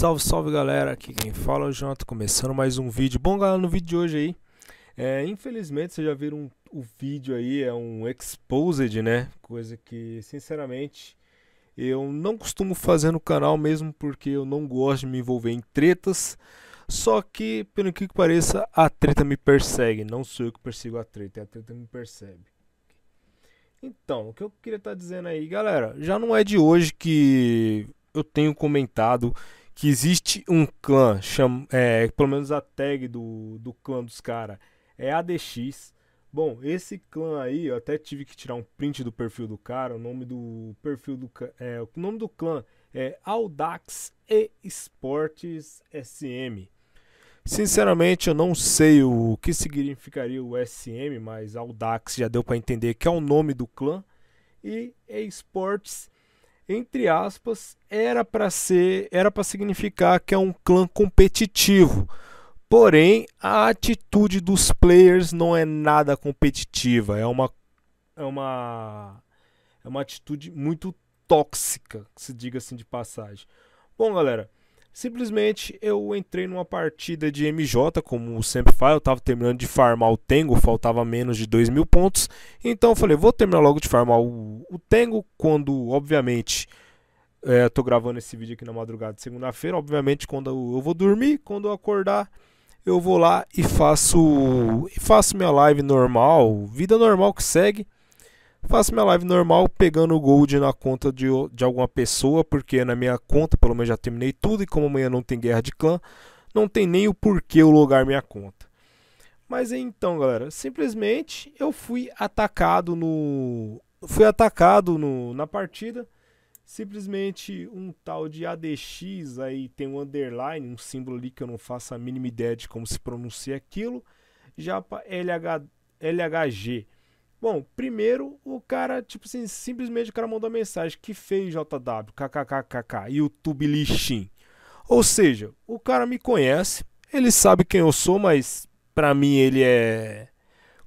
Salve, salve galera, aqui quem fala é o Jonathan, começando mais um vídeo. Bom galera, no vídeo de hoje aí, infelizmente vocês já viram o vídeo aí, é um exposed, né? Coisa que sinceramente eu não costumo fazer no canal mesmo, porque eu não gosto de me envolver em tretas. Só que, pelo que pareça, a treta me persegue, não sou eu que persigo a treta, é a treta que me persegue. Então, o que eu queria estar dizendo aí, galera, já não é de hoje que eu tenho comentado que existe um clã, pelo menos a tag do clã dos caras é ADX. Bom, esse clã aí, eu até tive que tirar um print do perfil do cara, o nome do perfil do o nome do clã é AUDAX e Esportes SM. Sinceramente, eu não sei o que significaria o SM, mas AUDAX já deu para entender que é o nome do clã. E esportes, entre aspas, era para significar que é um clã competitivo. Porém, a atitude dos players não é nada competitiva, é uma atitude muito tóxica, se diga assim de passagem. Bom, galera, simplesmente eu entrei numa partida de MJ, como sempre faz. Eu tava terminando de farmar o Tengo, faltava menos de 2.000 pontos. Então eu falei, vou terminar logo de farmar o Tengo, quando, obviamente, eu tô gravando esse vídeo aqui na madrugada de segunda-feira. Obviamente, quando eu vou dormir, quando eu acordar, eu vou lá e faço minha live normal, vida normal que segue. Faço minha live normal pegando gold na conta de alguma pessoa, porque na minha conta, pelo menos já terminei tudo, e como amanhã não tem guerra de clã, não tem nem o porquê eu logar minha conta. Mas então, galera, simplesmente eu fui atacado na partida. Simplesmente um tal de ADX, aí tem um underline, um símbolo ali que eu não faço a mínima ideia de como se pronuncia aquilo. Japa LHG. Bom, primeiro o cara, tipo assim, simplesmente o cara mandou a mensagem que fez JW, kkkk, YouTube lixinho. Ou seja, o cara me conhece, ele sabe quem eu sou, mas pra mim ele é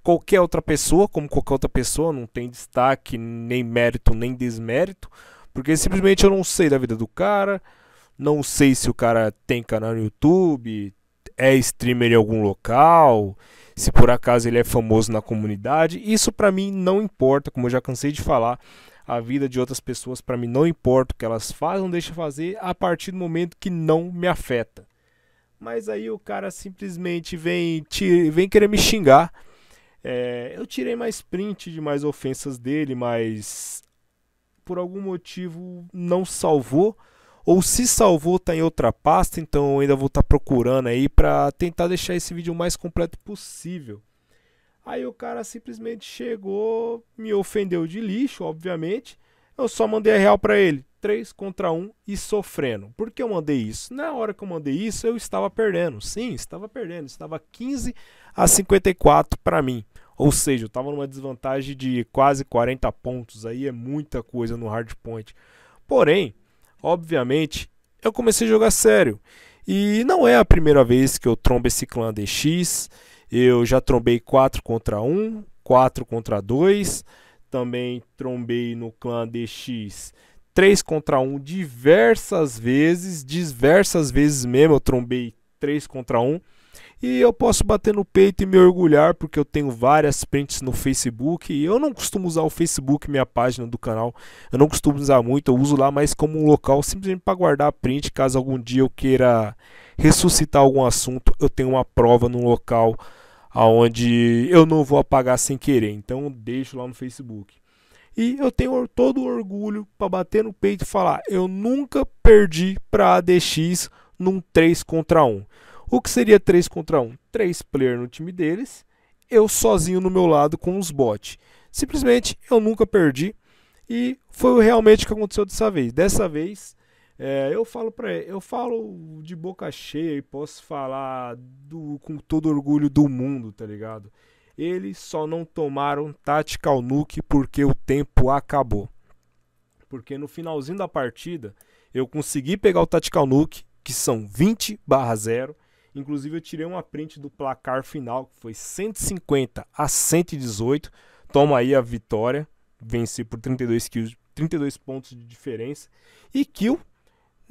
qualquer outra pessoa, como qualquer outra pessoa, não tem destaque, nem mérito, nem desmérito, porque simplesmente eu não sei da vida do cara, não sei se o cara tem canal no YouTube, é streamer em algum local, se por acaso ele é famoso na comunidade. Isso pra mim não importa, como eu já cansei de falar, a vida de outras pessoas pra mim não importa, o que elas fazem, não deixa fazer, a partir do momento que não me afeta. Mas aí o cara simplesmente vem querer me xingar. Eu tirei mais print de mais ofensas dele, mas por algum motivo não salvou, ou se salvou tá em outra pasta, então eu ainda vou estar procurando aí para tentar deixar esse vídeo o mais completo possível. Aí o cara simplesmente chegou, me ofendeu de lixo, obviamente. Eu só mandei a real para ele, 3 contra 1 e sofrendo. Por que eu mandei isso? Na hora que eu mandei isso, eu estava perdendo. Sim, estava perdendo, estava 15 a 54 para mim. Ou seja, eu estava numa desvantagem de quase 40 pontos, aí é muita coisa no Hardpoint. Porém, obviamente, eu comecei a jogar sério. E não é a primeira vez que eu trombo esse clã ADX. Eu já trombei 4 contra 1, 4 contra 2. Também trombei no clã ADX 3 contra 1 diversas vezes mesmo eu trombei 3 contra 1. E eu posso bater no peito e me orgulhar, porque eu tenho várias prints no Facebook. E eu não costumo usar o Facebook, minha página do canal. Eu não costumo usar muito, eu uso lá mais como um local simplesmente para guardar a print. Caso algum dia eu queira ressuscitar algum assunto, eu tenho uma prova num local onde eu não vou apagar sem querer. Então eu deixo lá no Facebook. E eu tenho todo o orgulho para bater no peito e falar: eu nunca perdi para ADX num 3 contra 1. O que seria 3 contra 1? 3 players no time deles, eu sozinho no meu lado com os bots. Simplesmente eu nunca perdi, e foi realmente o que aconteceu dessa vez. Dessa vez eu falo de boca cheia e posso falar com todo orgulho do mundo, tá ligado? Eles só não tomaram Tactical Nuke porque o tempo acabou. Porque no finalzinho da partida eu consegui pegar o Tactical Nuke, que são 20/0. Inclusive eu tirei uma print do placar final, que foi 150 a 118. Toma aí a vitória. Venci por 32 kills, 32 pontos de diferença. E kill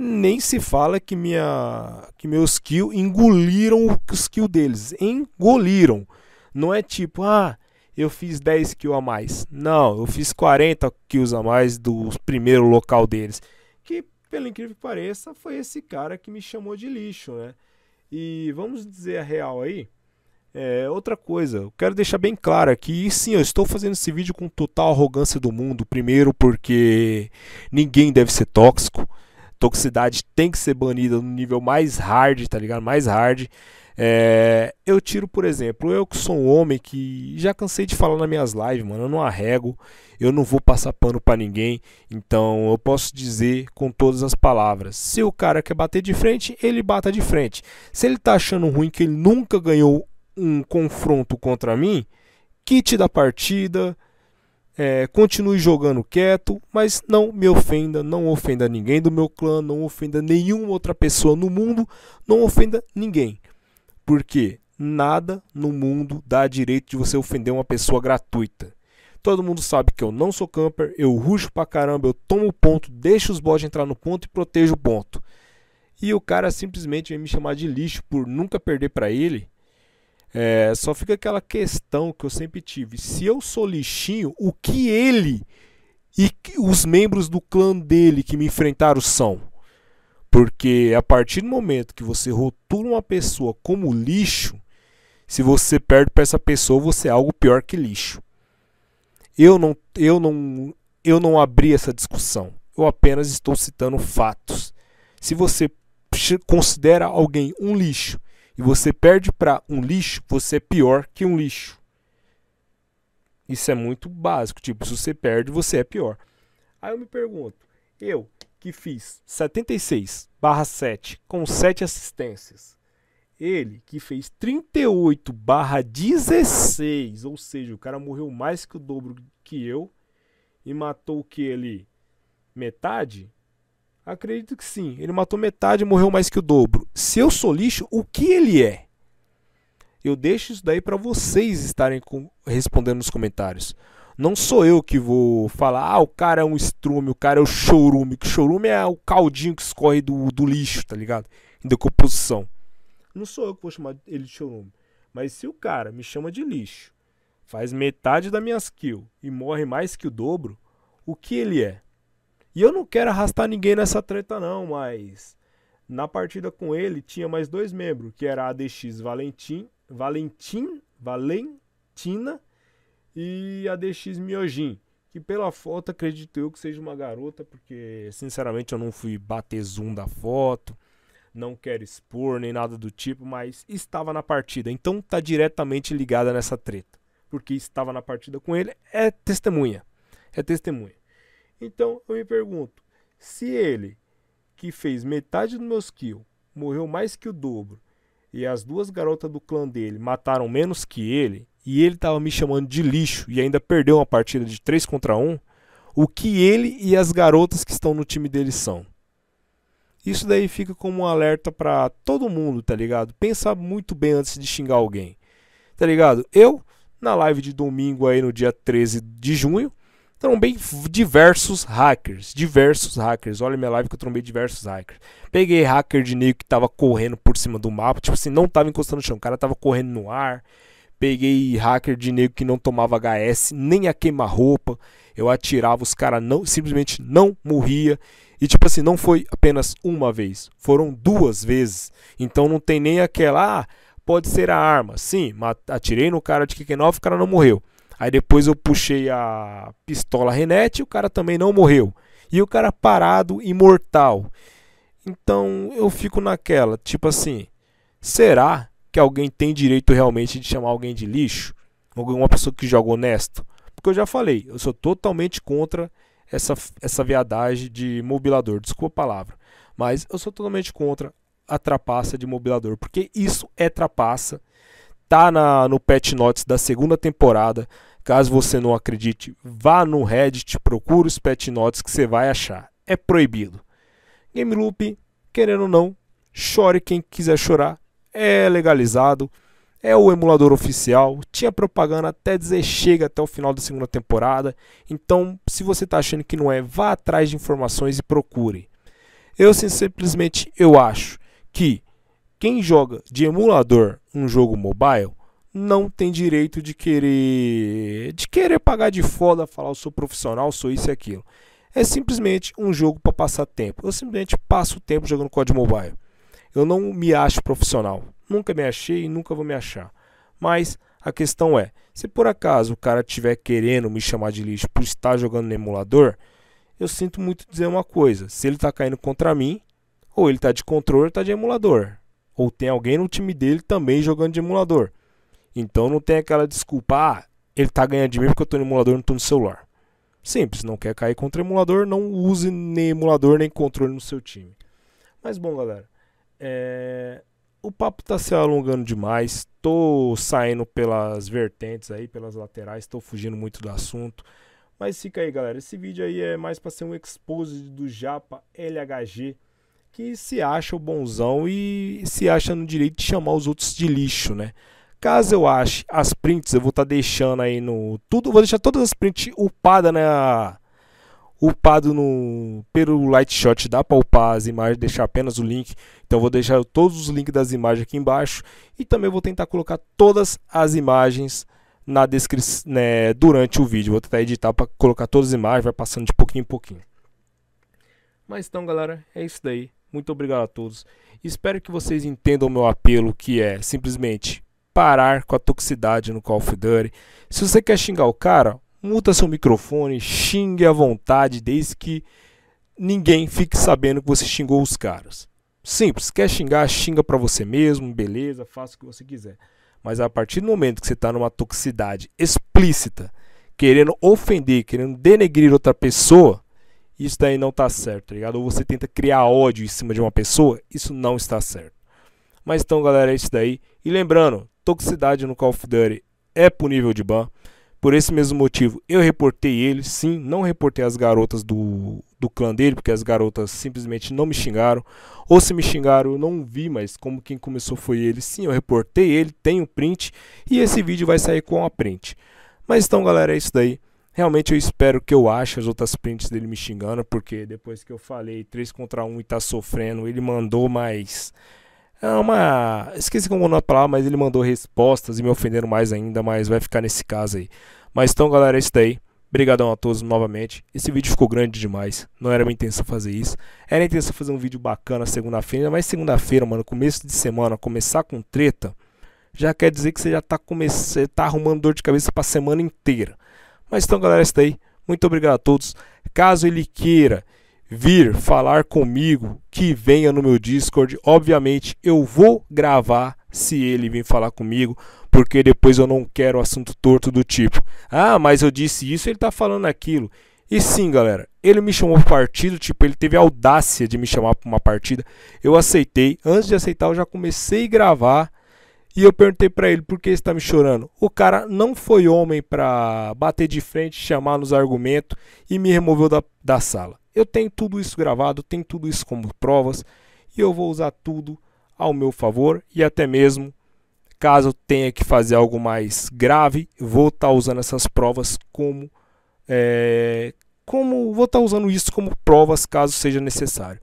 Nem se fala que meus kills engoliram os kills deles. Engoliram. Não é tipo, ah, eu fiz 10 kills a mais. Não, eu fiz 40 kills a mais do primeiro local deles. Que, pelo incrível que pareça, foi esse cara que me chamou de lixo, né? E vamos dizer a real aí. Outra coisa, eu quero deixar bem claro aqui, e sim, eu estou fazendo esse vídeo com total arrogância do mundo. Primeiro porque ninguém deve ser tóxico. Toxicidade tem que ser banida no nível mais hard, tá ligado? Mais hard. Eu tiro, por exemplo, eu que sou um homem que já cansei de falar nas minhas lives, mano. Eu não arrego, eu não vou passar pano pra ninguém. Então eu posso dizer com todas as palavras: se o cara quer bater de frente, ele bata de frente. Se ele tá achando ruim que ele nunca ganhou um confronto contra mim, quite da partida. Continue jogando quieto, mas não me ofenda, não ofenda ninguém do meu clã, não ofenda nenhuma outra pessoa no mundo, não ofenda ninguém. Porque nada no mundo dá direito de você ofender uma pessoa gratuita. Todo mundo sabe que eu não sou camper, eu rusho pra caramba, eu tomo o ponto, deixo os bots entrar no ponto e protejo o ponto. E o cara simplesmente vem me chamar de lixo por nunca perder pra ele. Só fica aquela questão que eu sempre tive: se eu sou lixinho, o que ele e os membros do clã dele que me enfrentaram são? Porque a partir do momento que você rotula uma pessoa como lixo, se você perde para essa pessoa, você é algo pior que lixo. Eu não abri essa discussão, eu apenas estou citando fatos. Se você considera alguém um lixo e você perde para um lixo, você é pior que um lixo. Isso é muito básico. Tipo, se você perde, você é pior. Aí eu me pergunto, eu que fiz 76/7 com 7 assistências, ele que fez 38/16, ou seja, o cara morreu mais que o dobro que eu e matou o que ali? Metade? Acredito que sim, ele matou metade e morreu mais que o dobro. Se eu sou lixo, o que ele é? Eu deixo isso daí para vocês estarem respondendo nos comentários. Não sou eu que vou falar, ah, o cara é um estrume, o cara é o chorume. Que chorume é o caldinho que escorre do lixo, tá ligado? Em decomposição. Não sou eu que vou chamar ele de chorume. Mas se o cara me chama de lixo, faz metade das minhas kills e morre mais que o dobro, o que ele é? E eu não quero arrastar ninguém nessa treta não, mas na partida com ele tinha mais 2 membros, que era a ADX Valentina e a ADX Miojin, que pela foto acredito eu que seja uma garota, porque sinceramente eu não fui bater zoom da foto, não quero expor nem nada do tipo, mas estava na partida, então tá diretamente ligada nessa treta, porque estava na partida com ele, é testemunha. Então eu me pergunto, se ele, que fez metade dos meus kills, morreu mais que o dobro, e as 2 garotas do clã dele mataram menos que ele, e ele tava me chamando de lixo e ainda perdeu uma partida de 3-1, o que ele e as garotas que estão no time dele são? Isso daí fica como um alerta pra todo mundo, tá ligado? Pensa muito bem antes de xingar alguém, tá ligado? Eu, na live de domingo aí no dia 13 de junho, trombei diversos hackers, olha minha live que eu trombei diversos hackers. Peguei hacker de nego que tava correndo por cima do mapa, tipo assim, não tava encostando no chão, o cara tava correndo no ar. Peguei hacker de nego que não tomava HS, nem a queima-roupa, eu atirava, os caras simplesmente não morria. E tipo assim, não foi apenas uma vez, foram 2 vezes, então não tem nem aquela, ah, pode ser a arma. Sim, atirei no cara de K-9, o cara não morreu. Aí depois eu puxei a pistola Renete e o cara também não morreu. E o cara parado, imortal. Então eu fico naquela, tipo assim, será que alguém tem direito realmente de chamar alguém de lixo? Alguma pessoa que joga honesto? Porque eu já falei, eu sou totalmente contra essa viadagem de mobilador, desculpa a palavra. Mas eu sou totalmente contra a trapaça de mobilador, porque isso é trapaça. Tá no patch notes da 2ª temporada. Caso você não acredite, vá no Reddit, procura os patch notes que você vai achar. É proibido. Game Loop, querendo ou não, chore quem quiser chorar. É legalizado. É o emulador oficial. Tinha propaganda até dizer chega até o final da 2ª temporada. Então, se você tá achando que não é, vá atrás de informações e procure. Eu simplesmente acho que quem joga de emulador um jogo mobile não tem direito de querer pagar de foda, falar eu sou profissional, sou isso e aquilo. É simplesmente um jogo para passar tempo. Eu simplesmente passo o tempo jogando COD Mobile. Eu não me acho profissional. Nunca me achei e nunca vou me achar. Mas a questão é, se por acaso o cara estiver querendo me chamar de lixo por estar jogando no emulador, eu sinto muito dizer uma coisa. Se ele está caindo contra mim, ou ele está de controle ou está de emulador. Ou tem alguém no time dele também jogando de emulador. Então não tem aquela desculpa, ah, ele tá ganhando de mim porque eu tô no emulador e não tô no celular. Simples, não quer cair contra o emulador, não use nem emulador nem controle no seu time. Mas bom galera, o papo tá se alongando demais, tô saindo pelas vertentes aí, pelas laterais, tô fugindo muito do assunto. Mas fica aí galera, esse vídeo aí é mais pra ser um expose do Japa LHG, que se acha o bonzão e se acha no direito de chamar os outros de lixo, né? Caso eu ache as prints, eu vou estar deixando aí no tudo, vou deixar todas as prints upadas, né? Upado no pelo Lightshot, dá para upar as imagens, deixar apenas o link. Então vou deixar todos os links das imagens aqui embaixo e também vou tentar colocar todas as imagens na descrição, né, durante o vídeo. Vou tentar editar para colocar todas as imagens, vai passando de pouquinho em pouquinho. Mas então, galera, é isso daí. Muito obrigado a todos. Espero que vocês entendam o meu apelo, que é simplesmente parar com a toxicidade no Call of Duty. Se você quer xingar o cara, muta seu microfone, xingue à vontade, desde que ninguém fique sabendo que você xingou os caras. Simples, quer xingar, xinga pra você mesmo, beleza, faça o que você quiser. Mas a partir do momento que você tá numa toxicidade explícita, querendo ofender, querendo denegrir outra pessoa, isso daí não tá certo, tá ligado? Ou você tenta criar ódio em cima de uma pessoa, isso não está certo. Mas então galera, é isso daí. E lembrando, toxicidade no Call of Duty é punível de ban. Por esse mesmo motivo eu reportei ele, sim, não reportei as garotas do clã dele, porque as garotas simplesmente não me xingaram, ou se me xingaram eu não vi, mas como quem começou foi ele, sim, eu reportei ele, tenho print e esse vídeo vai sair com a print. Mas então galera, é isso daí. Realmente eu espero que eu ache as outras prints dele me xingando, porque depois que eu falei 3 contra 1 e tá sofrendo, ele mandou mais... esqueci como não é a palavra, mas ele mandou respostas e me ofenderam mais ainda, mas vai ficar nesse caso aí. Mas então galera, é isso daí. Obrigadão a todos novamente. Esse vídeo ficou grande demais, não era minha intenção fazer isso. Era a intenção fazer um vídeo bacana segunda-feira, mas segunda-feira, mano, começo de semana, começar com treta, já quer dizer que você já tá arrumando dor de cabeça pra semana inteira. Mas então galera, é isso daí. Muito obrigado a todos. Caso ele queira vir falar comigo, que venha no meu Discord, obviamente eu vou gravar se ele vir falar comigo, porque depois eu não quero assunto torto do tipo, ah, mas eu disse isso, ele tá falando aquilo. E sim galera, ele me chamou para partido, tipo, ele teve a audácia de me chamar para uma partida, eu aceitei, antes de aceitar eu já comecei a gravar e eu perguntei para ele por que está me chorando. O cara não foi homem para bater de frente, chamar nos argumentos e me removeu da sala. Eu tenho tudo isso gravado, tenho tudo isso como provas e eu vou usar tudo ao meu favor e até mesmo caso tenha que fazer algo mais grave, vou estar usando essas provas como, vou estar usando isso como provas caso seja necessário.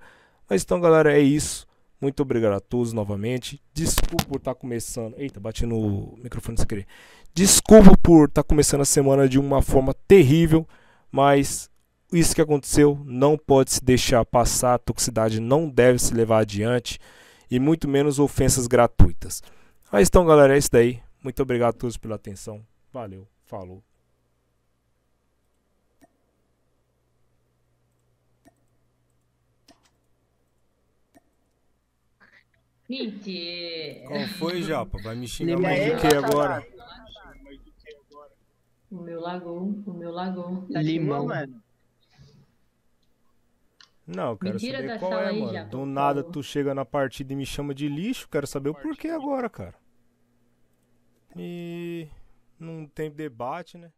Mas então galera, é isso. Muito obrigado a todos novamente. Desculpa por estar começando... Eita, bati no microfone sem querer. Desculpa por estar começando a semana de uma forma terrível, mas... isso que aconteceu não pode se deixar passar, a toxicidade não deve se levar adiante e muito menos ofensas gratuitas. Mas então galera, é isso daí. Muito obrigado a todos pela atenção. Valeu, falou. Mentira. Qual foi, Japa? Vai me xingar mais do que agora? O meu lagou. Tá limão, mano. Não, eu quero mentira saber qual é, aí, mano. Já, do nada tu chega na partida e me chama de lixo. Quero saber o porquê agora, cara. E... não tem debate, né?